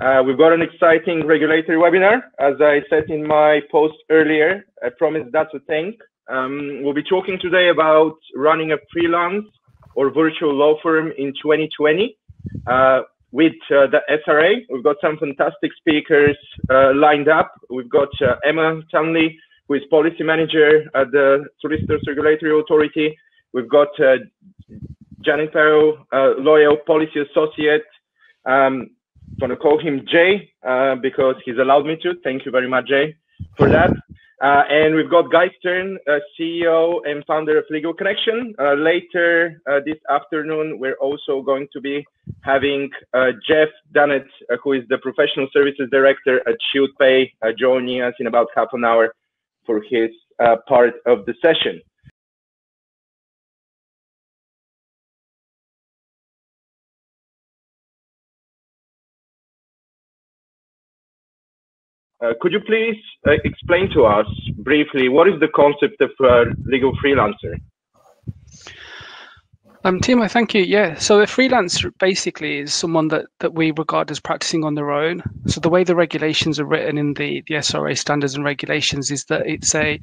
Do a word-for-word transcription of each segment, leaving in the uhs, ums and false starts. Uh, we've got an exciting regulatory webinar. As I said in my post earlier, I promised that's a thing. Um, we'll be talking today about running a freelance or virtual law firm in twenty twenty uh, with uh, the S R A. We've got some fantastic speakers uh, lined up. We've got uh, Emma Tunley, who is policy manager at the Solicitors Regulatory Authority. We've got uh, Jatinderpal uh, Loyal policy associate. Um, I'm going to call him Jay uh, because he's allowed me to. Thank you very much, Jay, for that. Uh, and we've got Guy Stern, uh, C E O and founder of Legal Connection. Uh, later uh, this afternoon, we're also going to be having uh, Jeff Dunnett, uh, who is the Professional Services Director at Shieldpay, uh, joining us in about half an hour for his uh, part of the session. Uh, could you please uh, explain to us briefly what is the concept of uh, legal freelancer? Um, Timo, thank you. Yeah, so a freelancer basically is someone that, that we regard as practicing on their own. So the way the regulations are written in the, the S R A standards and regulations is that it's a,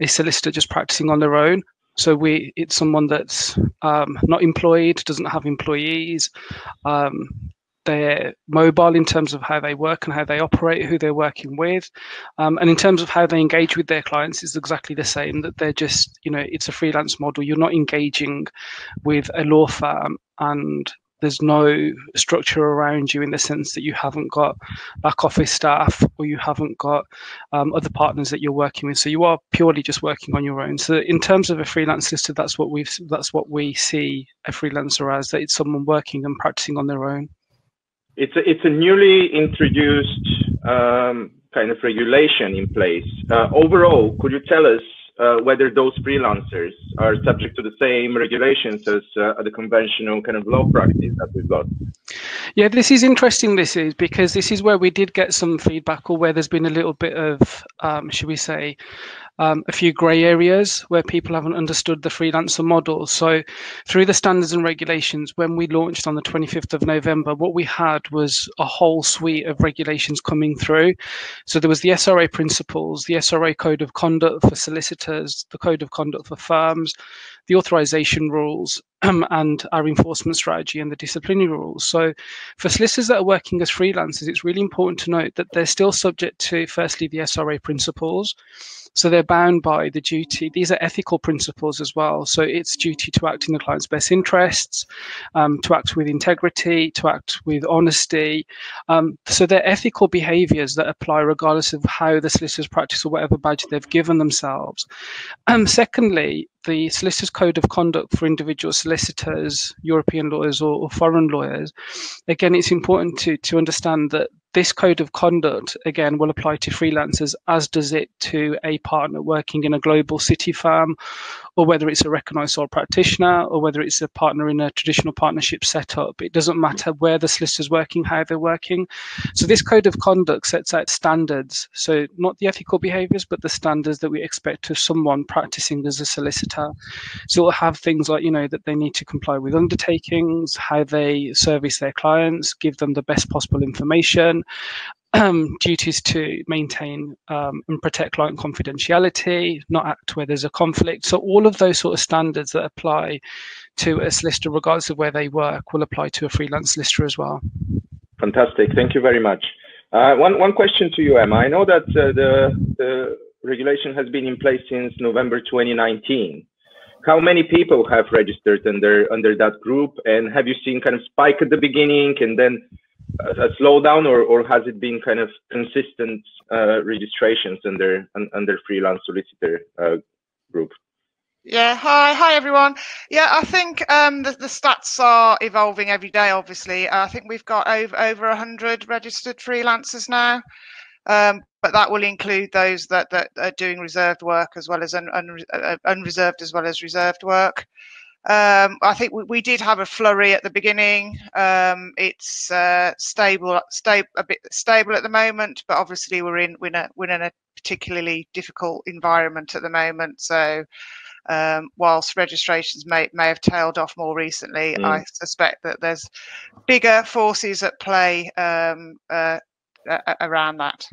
a solicitor just practicing on their own. So we it's someone that's um, not employed, doesn't have employees, um, they're mobile in terms of how they work and how they operate, who they're working with, um, and in terms of how they engage with their clients is exactly the same. That they're just, you know, it's a freelance model. You're not engaging with a law firm, and there's no structure around you in the sense that you haven't got back office staff or you haven't got um, other partners that you're working with. So you are purely just working on your own. So in terms of a freelance solicitor, that's what we've that's what we see a freelancer as. That it's someone working and practicing on their own. It's a, it's a newly introduced um, kind of regulation in place. Uh, overall, could you tell us uh, whether those freelancers are subject to the same regulations as uh, the conventional kind of law practice that we've got? Yeah, this is interesting, this is, because this is where we did get some feedback or where there's been a little bit of, um, should we say, Um, a few grey areas where people haven't understood the freelancer model. So through the standards and regulations, when we launched on the twenty-fifth of November, what we had was a whole suite of regulations coming through. So there was the S R A principles, the S R A code of conduct for solicitors, the code of conduct for firms, the authorization rules, um, and our enforcement strategy and the disciplinary rules. So for solicitors that are working as freelancers, it's really important to note that they're still subject to, firstly, the S R A principles. So they're bound by the duty. These are ethical principles as well. So it's duty to act in the client's best interests, um, to act with integrity, to act with honesty. Um, so they're ethical behaviours that apply regardless of how the solicitors practice or whatever badge they've given themselves. Um, secondly, the solicitor's code of conduct for individual solicitors, European lawyers or, or foreign lawyers. Again, it's important to, to understand that this code of conduct, again, will apply to freelancers, as does it to a partner working in a global city firm, or whether it's a recognised sole practitioner, or whether it's a partner in a traditional partnership setup. It doesn't matter where the solicitor's working, how they're working. So this code of conduct sets out standards. So not the ethical behaviours, but the standards that we expect of someone practising as a solicitor. So it'll have things like, you know, that they need to comply with undertakings, how they service their clients, give them the best possible information, Um, duties to maintain um, and protect client confidentiality, not act where there's a conflict. So all of those sort of standards that apply to a solicitor, regardless of where they work, will apply to a freelance solicitor as well. Fantastic. Thank you very much. Uh, one, one question to you, Emma. I know that uh, the, the regulation has been in place since November twenty nineteen. How many people have registered under, under that group? And have you seen kind of spike at the beginning and then a slowdown, or, or has it been kind of consistent uh, registrations under under freelance solicitor uh, group? Yeah, hi, hi everyone. Yeah, I think um, the, the stats are evolving every day. Obviously, I think we've got over over a hundred registered freelancers now, um, but that will include those that that are doing reserved work as well as un, un, uh, unreserved as well as reserved work. Um, I think we, we did have a flurry at the beginning. Um, it's uh, stable, sta a bit stable at the moment, but obviously we're in we're in, a, we're in a particularly difficult environment at the moment. So um, whilst registrations may, may have tailed off more recently, mm. I suspect that there's bigger forces at play um, uh, uh, around that.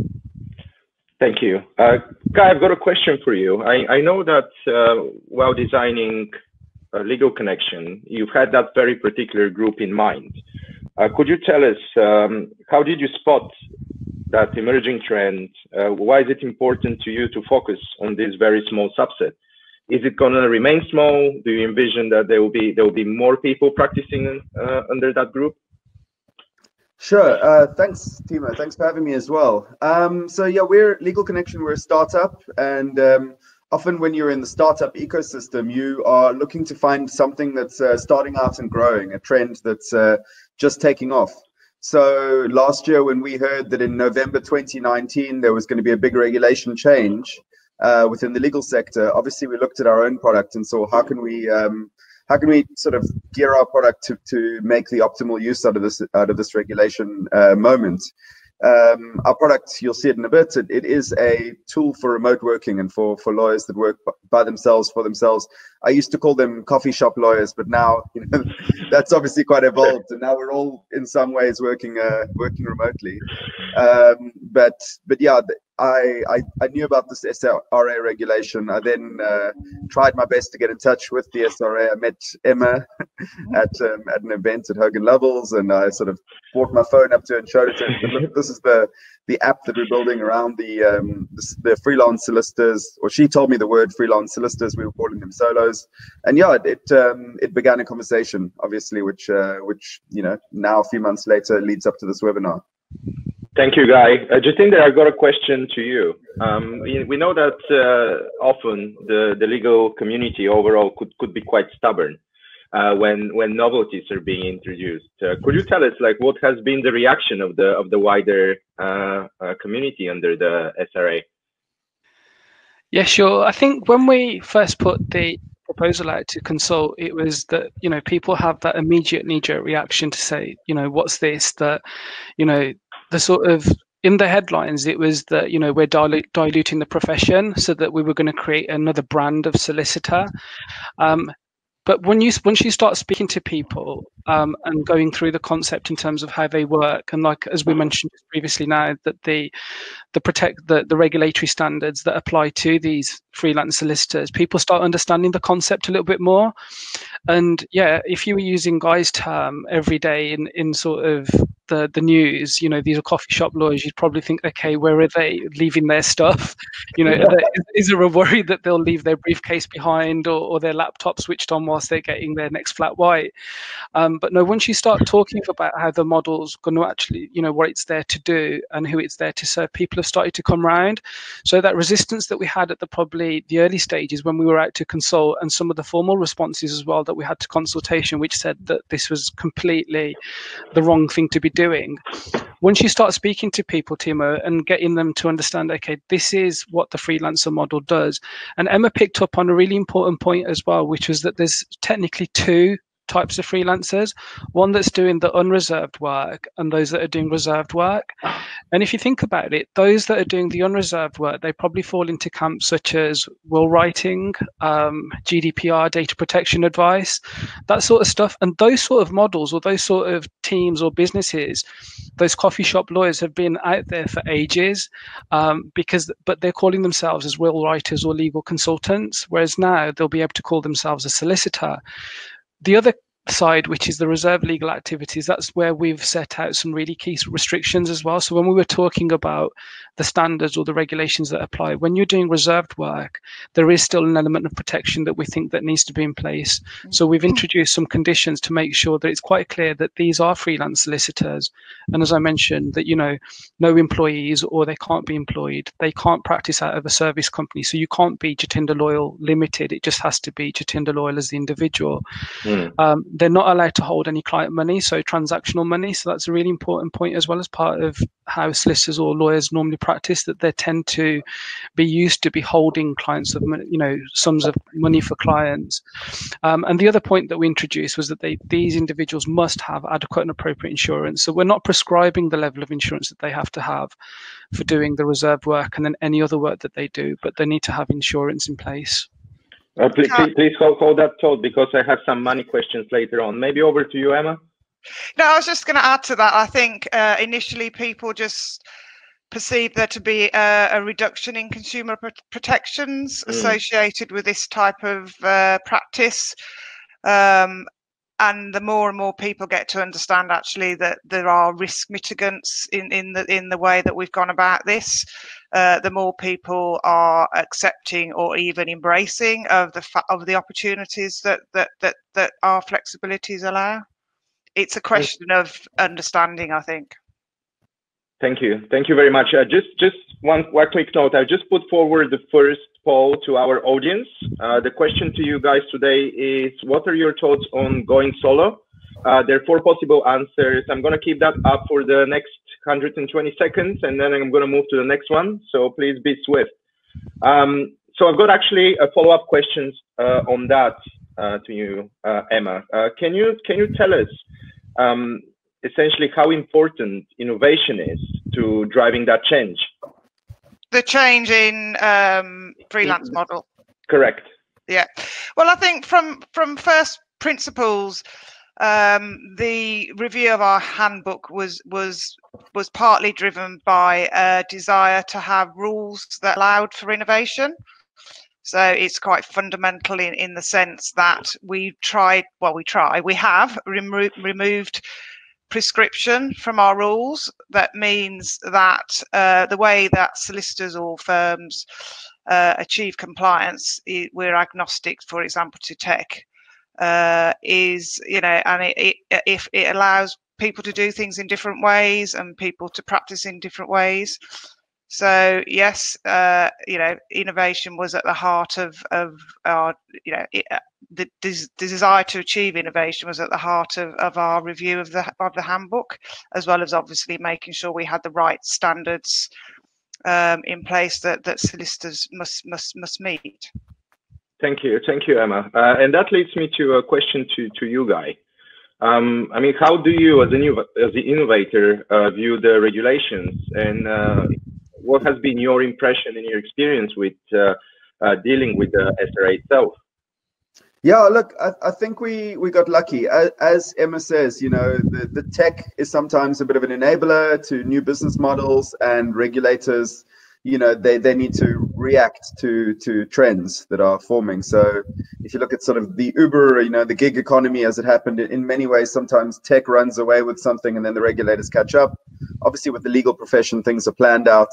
Thank you. Uh, Guy, I've got a question for you. I, I know that uh, while designing uh, Legal Connection, you've had that very particular group in mind. Uh, could you tell us um, how did you spot that emerging trend? Uh, why is it important to you to focus on this very small subset? Is it going to remain small? Do you envision that there will be there will be more people practicing uh, under that group? Sure. Uh, thanks, Timo. Thanks for having me as well. Um, so yeah, we're Legal Connection. We're a startup, and um, often when you're in the startup ecosystem, you are looking to find something that's uh, starting out and growing, a trend that's uh, just taking off. So last year, when we heard that in November twenty nineteen there was going to be a big regulation change uh, within the legal sector, obviously we looked at our own product and saw how can we um, How can we sort of gear our product to, to make the optimal use out of this out of this regulation uh, moment? Um, our product, you'll see it in a bit, it, it is a tool for remote working and for, for lawyers that work by themselves, for themselves. I used to call them coffee shop lawyers, but now you know, that's obviously quite evolved, and now we're all in some ways working uh, working remotely. Um, but but yeah, I, I, I knew about this S R A regulation. I then uh, tried my best to get in touch with the S R A. I met Emma at, um, at an event at Hogan Lovells, and I sort of brought my phone up to her and showed it to her. Look, this is the, the app that we're building around the, um, the, the freelance solicitors, or she told me the word freelance solicitors. We were calling them solos. And yeah, it, it, um, it began a conversation, obviously, which, uh, which you know, now a few months later leads up to this webinar. Thank you, Guy. Uh, Jatinder, I've got a question to you. Um, we know that uh, often the, the legal community overall could, could be quite stubborn uh, when when novelties are being introduced. Uh, could you tell us like what has been the reaction of the of the wider uh, uh, community under the S R A? Yeah, sure. I think when we first put the proposal out to consult, it was that you know people have that immediate knee-jerk reaction to say you know what's this that you know. The sort of in the headlines, it was that, you know, we're dilu diluting the profession so that we were going to create another brand of solicitor. Um, but when you once you start speaking to people um, and going through the concept in terms of how they work, and like as we mentioned previously, now that the the protect the, the regulatory standards that apply to these freelance solicitors, people start understanding the concept a little bit more. And yeah, if you were using Guy's term every day in in sort of the the news, you know, these are coffee shop lawyers, you'd probably think, okay, where are they leaving their stuff? You know, yeah. there, is there a worry that they'll leave their briefcase behind or, or their laptop switched on whilst they're getting their next flat white? Um, but no, once you start talking about how the model's going to actually, you know, what it's there to do and who it's there to serve, people have started to come round. So that resistance that we had at the probably the early stages when we were out to consult, and some of the formal responses as well that we had to consultation, which said that this was completely the wrong thing to be doing. doing. Once you start speaking to people, Timo, and getting them to understand, okay, this is what the freelancer model does. And Emma picked up on a really important point as well, which was that there's technically two types of freelancers, one that's doing the unreserved work and those that are doing reserved work. And if you think about it, those that are doing the unreserved work, they probably fall into camps such as will writing, um, G D P R, data protection advice, that sort of stuff. And those sort of models or those sort of teams or businesses, those coffee shop lawyers have been out there for ages, um, because but they're calling themselves as will writers or legal consultants, whereas now they'll be able to call themselves a solicitor. The other side, which is the reserve legal activities, that's where we've set out some really key restrictions as well. So when we were talking about the standards or the regulations that apply, when you're doing reserved work, there is still an element of protection that we think that needs to be in place. So we've introduced some conditions to make sure that it's quite clear that these are freelance solicitors. And as I mentioned, that, you know, no employees or they can't be employed. They can't practice out of a service company. So you can't be Jatinderpal Loyal Limited. It just has to be Jatinderpal Loyal as the individual. Mm. Um, they're not allowed to hold any client money, so transactional money. So that's a really important point as well, as part of how solicitors or lawyers normally practice, that they tend to be used to be holding clients of, you know, sums of money for clients. Um, and the other point that we introduced was that they, these individuals must have adequate and appropriate insurance. So we're not prescribing the level of insurance that they have to have for doing the reserve work and then any other work that they do, but they need to have insurance in place. Uh, please, please, please hold, hold that thought, because I have some money questions later on. Maybe over to you, Emma. No, I was just going to add to that. I think uh, initially people just perceive there to be a, a reduction in consumer pr protections mm. associated with this type of uh, practice. Um, and the more and more people get to understand actually that there are risk mitigants in, in, the, in the way that we've gone about this, uh, the more people are accepting or even embracing of the, fa of the opportunities that, that, that, that our flexibilities allow. It's a question of understanding, I think. Thank you. Thank you very much. Uh, just just one, one quick note. I just put forward the first poll to our audience. Uh, the question to you guys today is, what are your thoughts on going solo? Uh, there are four possible answers. I'm going to keep that up for the next one hundred twenty seconds, and then I'm going to move to the next one. So please be swift. Um, so I've got actually a follow-up questions uh, on that uh, to you, uh, Emma. Uh, can you can you tell us um, essentially how important innovation is to driving that change? The change in um, freelance model. Correct. Yeah. Well, I think from, from first principles, um, the review of our handbook was, was, was partly driven by a desire to have rules that allowed for innovation. So it's quite fundamental in, in the sense that we tried, well, we try, we have remo removed prescription from our rules. That means that uh, the way that solicitors or firms uh, achieve compliance, it, we're agnostic, for example, to tech, uh, is, you know, and it, it, if it allows people to do things in different ways and people to practice in different ways. So yes, uh, you know, innovation was at the heart of, of our, you know, it, the, the desire to achieve innovation was at the heart of, of our review of the of the handbook, as well as obviously making sure we had the right standards um, in place that that solicitors must must must meet. Thank you, thank you, Emma, uh, and that leads me to a question to to you, Guy. Um, I mean, how do you, as a new as the innovator, uh, view the regulations and uh, what has been your impression and your experience with uh, uh, dealing with the S R A itself? Yeah, look, I, I think we, we got lucky. As, as Emma says, you know, the, the tech is sometimes a bit of an enabler to new business models, and regulators, you know, they, they need to react to, to trends that are forming. So if you look at sort of the Uber, you know, the gig economy as it happened, in many ways, sometimes tech runs away with something and then the regulators catch up. Obviously, with the legal profession, things are planned out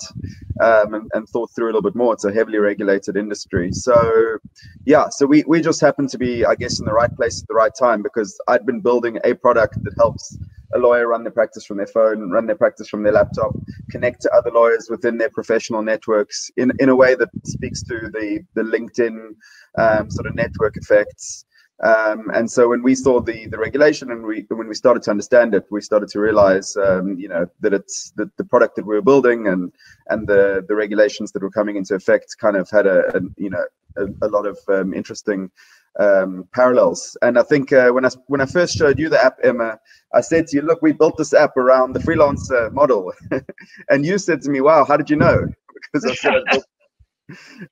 um, and, and thought through a little bit more. It's a heavily regulated industry. So, yeah, so we, we just happened to be, I guess, in the right place at the right time, because I'd been building a product that helps a lawyer run their practice from their phone, run their practice from their laptop, connect to other lawyers within their professional networks in, in a way that speaks to the, the LinkedIn um, sort of network effects. Um, and so when we saw the, the regulation and we, when we started to understand it, we started to realize, um, you know, that it's that the product that we were building and, and the, the regulations that were coming into effect kind of had a, a you know, a, a lot of um, interesting um, parallels. And I think uh, when I, when I first showed you the app, Emma, I said to you, look, we built this app around the freelancer model. And you said to me, wow, how did you know? Because I said,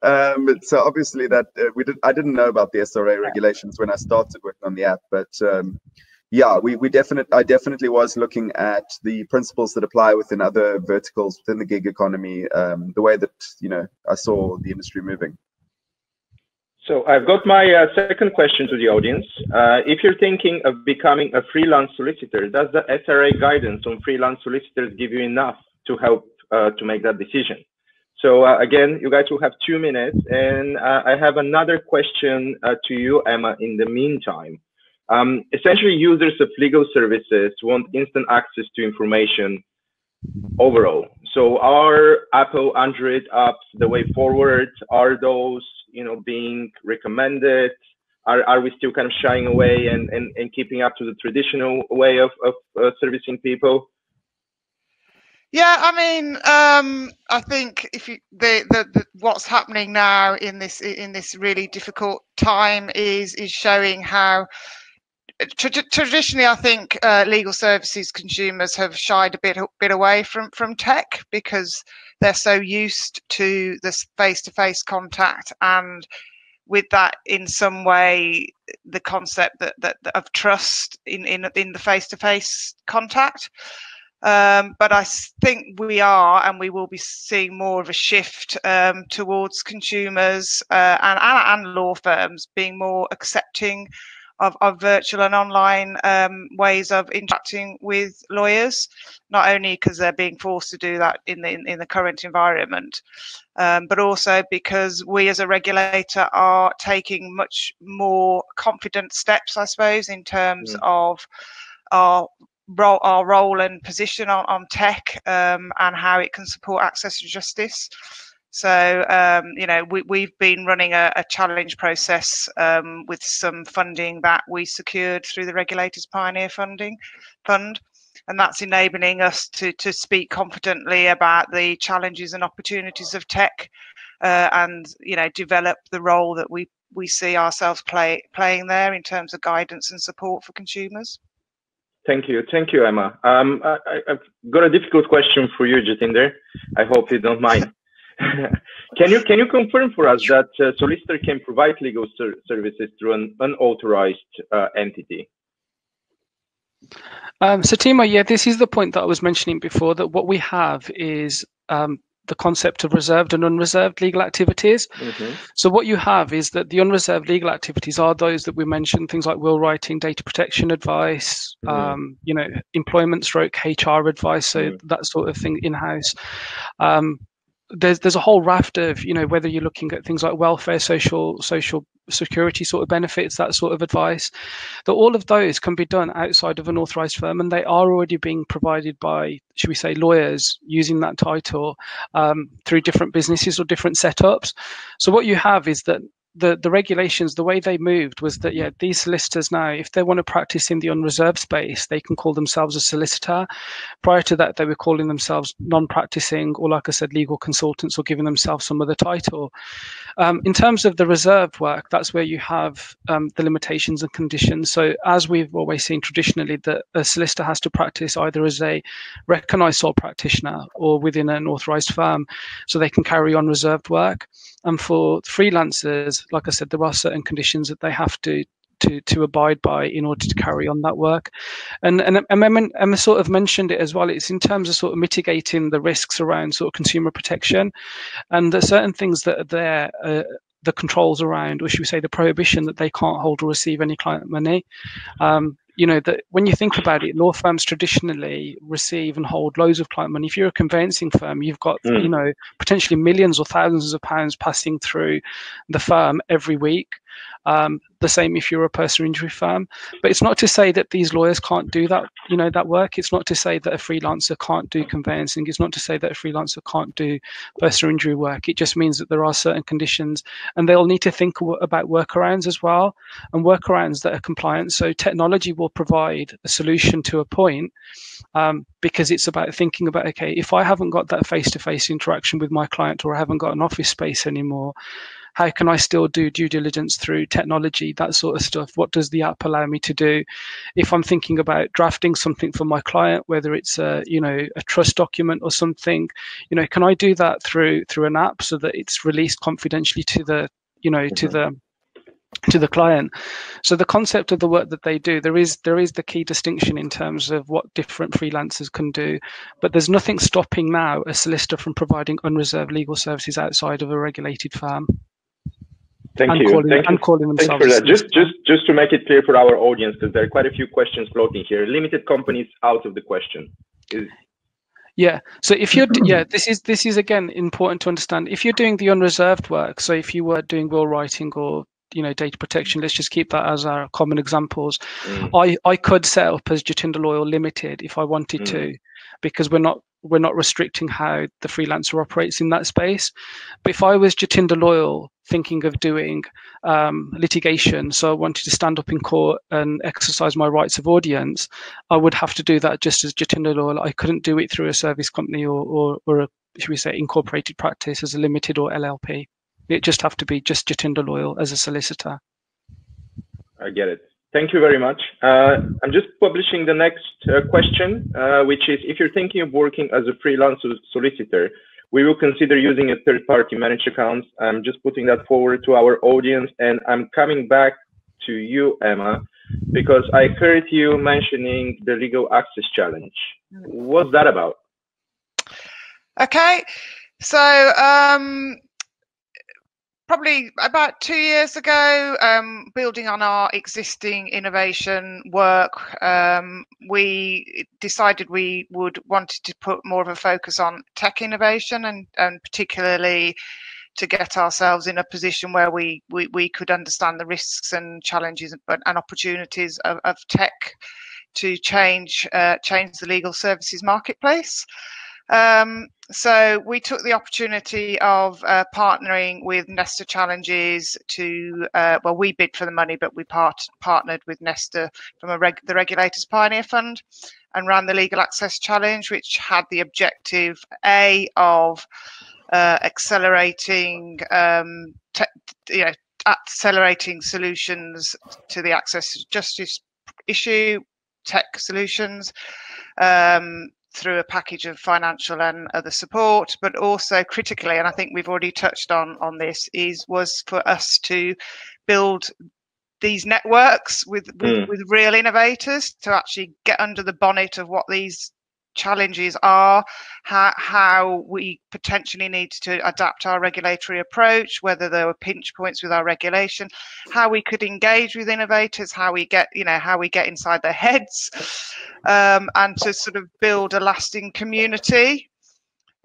um so obviously that uh, we did I didn't know about the S R A regulations when I started working on the app, but um yeah, we we definitely I definitely was looking at the principles that apply within other verticals within the gig economy, um the way that, you know, I saw the industry moving. So I've got my uh, second question to the audience. Uh, if you're thinking of becoming a freelance solicitor, does the S R A guidance on freelance solicitors give you enough to help uh, to make that decision? So uh, again, you guys will have two minutes, and uh, I have another question uh, to you, Emma, in the meantime. Um, essentially, users of legal services want instant access to information overall. So are Apple, Android apps the way forward? Are those, you know, being recommended? Are, are we still kind of shying away and, and, and keeping up to the traditional way of, of uh, servicing people? Yeah, I mean, um, I think if you, the, the, the what's happening now in this in this really difficult time is is showing how tra traditionally I think uh, legal services consumers have shied a bit a bit away from from tech, because they're so used to this face to face contact and with that in some way the concept that, that, that of trust in, in, in the face-to-face contact. Um, but I think we are, and we will be seeing more of a shift um, towards consumers uh, and, and, and law firms being more accepting of, of virtual and online um, ways of interacting with lawyers, not only because they're being forced to do that in the, in, in the current environment, um, but also because we as a regulator are taking much more confident steps, I suppose, in terms yeah. of our Role, our role and position on, on tech um, and how it can support access to justice. So, um, you know, we, we've been running a, a challenge process um, with some funding that we secured through the Regulators Pioneer funding fund, and that's enabling us to, to speak confidently about the challenges and opportunities of tech uh, and, you know, develop the role that we, we see ourselves play, playing there in terms of guidance and support for consumers. Thank you. Thank you, Emma. Um, I, I've got a difficult question for you, Jatinder. I hope you don't mind. Can you can you confirm for us that a solicitor can provide legal ser services through an unauthorized uh, entity? Um, so, Timo, yeah, this is the point that I was mentioning before, that what we have is um, the concept of reserved and unreserved legal activities. Mm-hmm. So what you have is that the unreserved legal activities are those that we mentioned, things like will writing, data protection advice, mm-hmm. um, you know, employment stroke, H R advice, so mm-hmm. that sort of thing in-house. Um, there's there's a whole raft of, you know, whether you're looking at things like welfare, social, social security sort of benefits, that sort of advice, that all of those can be done outside of an authorized firm, and they are already being provided by, should we say, lawyers using that title um, through different businesses or different setups. So what you have is that the the regulations, the way they moved was that, yeah, these solicitors now, if they want to practice in the unreserved space, they can call themselves a solicitor. Prior to that, they were calling themselves non-practicing, or like I said, legal consultants, or giving themselves some other title. Um, in terms of the reserved work, that's where you have um, the limitations and conditions. So as we've always seen traditionally, that a solicitor has to practice either as a recognised sole practitioner or within an authorised firm, so they can carry on reserved work. And for freelancers, like I said, there are certain conditions that they have to to to abide by in order to carry on that work. And and Emma, Emma sort of mentioned it as well. It's in terms of sort of mitigating the risks around sort of consumer protection, and there's certain things that are there, uh, the controls around, or should we say, the prohibition that they can't hold or receive any client money. Um, You know, that when you think about it, law firms traditionally receive and hold loads of client money. If you're a conveyancing firm, you've got, mm. you know, potentially millions or thousands of pounds passing through the firm every week. Um, the same if you're a personal injury firm. But it's not to say that these lawyers can't do that, you know, that work. It's not to say that a freelancer can't do conveyancing. It's not to say that a freelancer can't do personal injury work. It just means that there are certain conditions, and they'll need to think about workarounds as well, and workarounds that are compliant. So technology will provide a solution to a point, um, because it's about thinking about, okay, if I haven't got that face-to-face interaction with my client, or I haven't got an office space anymore, how can I still do due diligence through technology, that sort of stuff? What does the app allow me to do? If I'm thinking about drafting something for my client, whether it's a, you know, a trust document or something, you know, can I do that through through an app so that it's released confidentially to the, you know, mm-hmm. to the to the client? So the concept of the work that they do, there is there is the key distinction in terms of what different freelancers can do, but there's nothing stopping now a solicitor from providing unreserved legal services outside of a regulated firm. Thank and you. Calling, Thank and you. Thanks for that. Just, just, just to make it clear for our audience, because there are quite a few questions floating here. Limited companies out of the question. Is yeah. So if you're, yeah, this is this is again important to understand. If you're doing the unreserved work, so if you were doing will writing or, you know, data protection, let's just keep that as our common examples. Mm. I I could set up as Jatinderpal Loyal Limited if I wanted mm. to, because we're not. We're not restricting how the freelancer operates in that space. But if I was Jatinderpal Loyal thinking of doing um, litigation, so I wanted to stand up in court and exercise my rights of audience, I would have to do that just as Jatinderpal Loyal. I couldn't do it through a service company or, or, or a, should we say, incorporated practice as a limited or L L P. It just have to be just Jatinderpal Loyal as a solicitor. I get it. Thank you very much. Uh, I'm just publishing the next uh, question, uh, which is, if you're thinking of working as a freelance solicitor, We will consider using a third-party managed account. I'm just putting that forward to our audience, and I'm coming back to you, Emma, because I heard you mentioning the Legal Access Challenge. What's that about? Okay, so um, probably about two years ago, um, building on our existing innovation work, um, we decided we would wanted to put more of a focus on tech innovation, and, and particularly to get ourselves in a position where we, we, we could understand the risks and challenges and opportunities of, of tech to change, uh, change the legal services marketplace. Um, so we took the opportunity of uh, partnering with Nesta Challenges to, uh, well, we bid for the money, but we part partnered with Nesta from a reg the Regulators Pioneer Fund and ran the Legal Access Challenge, which had the objective, A, of uh, accelerating, um, te you know, accelerating solutions to the access to justice issue, tech solutions, um, through a package of financial and other support, but also critically, and I think we've already touched on on this, is was for us to build these networks with with, mm. with real innovators to actually get under the bonnet of what these challenges are, how, how we potentially need to adapt our regulatory approach, whether there were pinch points with our regulation, how we could engage with innovators, how we get, you know, how we get inside their heads, um, and to sort of build a lasting community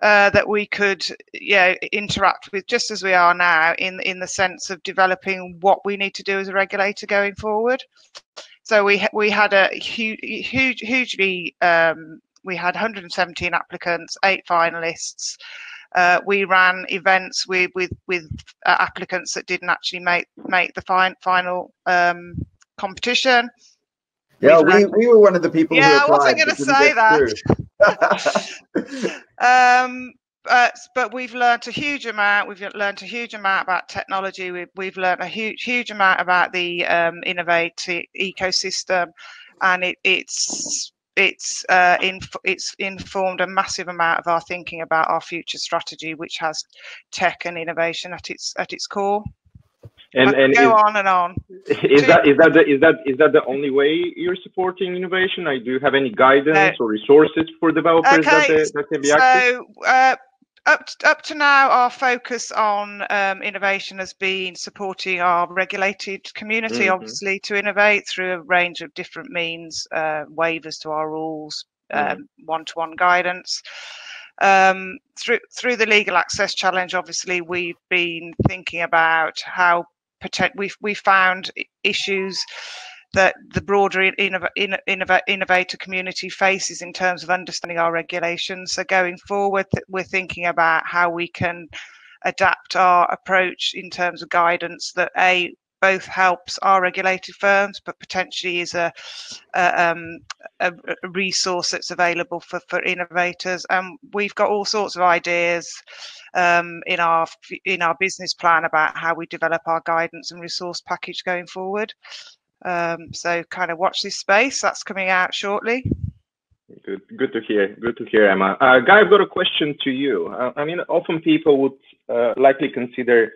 uh, that we could, you know, interact with just as we are now, in in the sense of developing what we need to do as a regulator going forward. So we we had a huge, huge, hugely um, we had one hundred seventeen applicants, eight finalists. Uh, we ran events with with, with uh, applicants that didn't actually make make the fin final um, competition. Yeah, we, we were one of the people. Yeah, who I wasn't going to say that. um, but but we've learned a huge amount. We've learned a huge amount about technology. We've we've learned a huge huge amount about the um, innovative ecosystem, and it, it's. It's uh, inf it's informed a massive amount of our thinking about our future strategy, which has tech and innovation at its at its core. And, and go is, on and on. Is that is that the, is that is that the only way you're supporting innovation? I do you have any guidance no. or resources for developers okay. that, they, that can be active? So, uh, Up to, up to now, our focus on um, innovation has been supporting our regulated community, mm-hmm. obviously, to innovate through a range of different means, uh, waivers to our rules, mm-hmm. um, one-to-one guidance. Um, through, through the Legal Access Challenge, obviously, we've been thinking about how protect, we've, we found issues that the broader innov innovator community faces in terms of understanding our regulations. So going forward, we're thinking about how we can adapt our approach in terms of guidance that A, both helps our regulated firms, but potentially is a, a, um, a resource that's available for, for innovators. And we've got all sorts of ideas um, in our in our business plan about how we develop our guidance and resource package going forward. Um, so kind of watch this space. That's coming out shortly. Good, good to hear. Good to hear, Emma. Uh, Guy, I've got a question to you. Uh, I mean, often people would uh, likely consider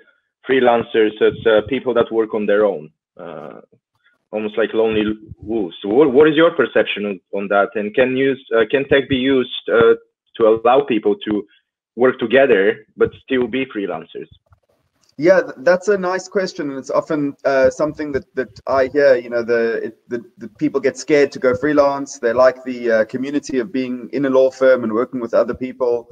freelancers as uh, people that work on their own, uh, almost like lonely wolves. So what, what is your perception on that? And can use uh, can tech be used uh, to allow people to work together but still be freelancers? Yeah, that's a nice question, and it's often uh, something that that I hear. You know, the, it, the the people get scared to go freelance. They like the uh, community of being in a law firm and working with other people,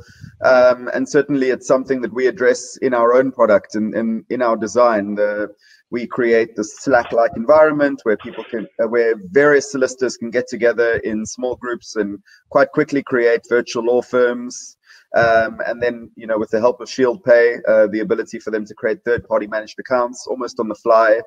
um, and certainly it's something that we address in our own product and in, in, in our design. The, we create this Slack-like environment where people can, uh, where various solicitors can get together in small groups and quite quickly create virtual law firms. Um, and then, you know, with the help of Shieldpay, uh, the ability for them to create third-party managed accounts almost on the fly,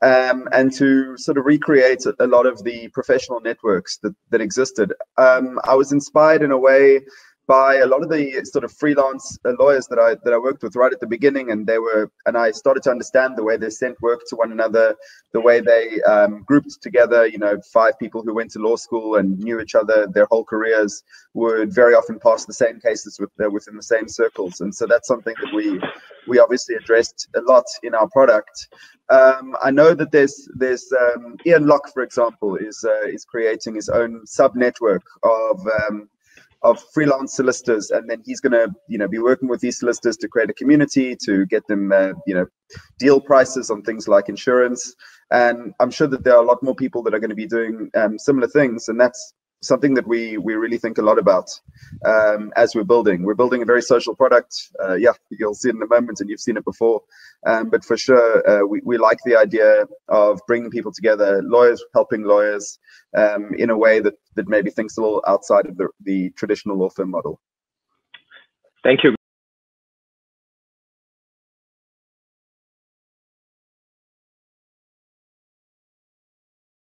um, and to sort of recreate a lot of the professional networks that, that existed. Um, I was inspired in a way by a lot of the sort of freelance lawyers that I that I worked with right at the beginning, and they were, and I started to understand the way they sent work to one another, the way they um, grouped together. You know, five people who went to law school and knew each other their whole careers would very often pass the same cases with, uh, within the same circles, and so that's something that we we obviously addressed a lot in our product. Um, I know that there's there's um, Ian Locke, for example, is uh, is creating his own sub network of um, of freelance solicitors, and then he's going to, you know, be working with these solicitors to create a community, to get them, uh, you know, deal prices on things like insurance. And I'm sure that there are a lot more people that are going to be doing um, similar things, and that's something that we we really think a lot about um, as we're building. We're building a very social product. Uh, yeah, you'll see it in a moment, and you've seen it before. Um, but for sure, uh, we, we like the idea of bringing people together, lawyers helping lawyers, um, in a way that, that maybe thinks a little outside of the, the traditional law firm model. Thank you,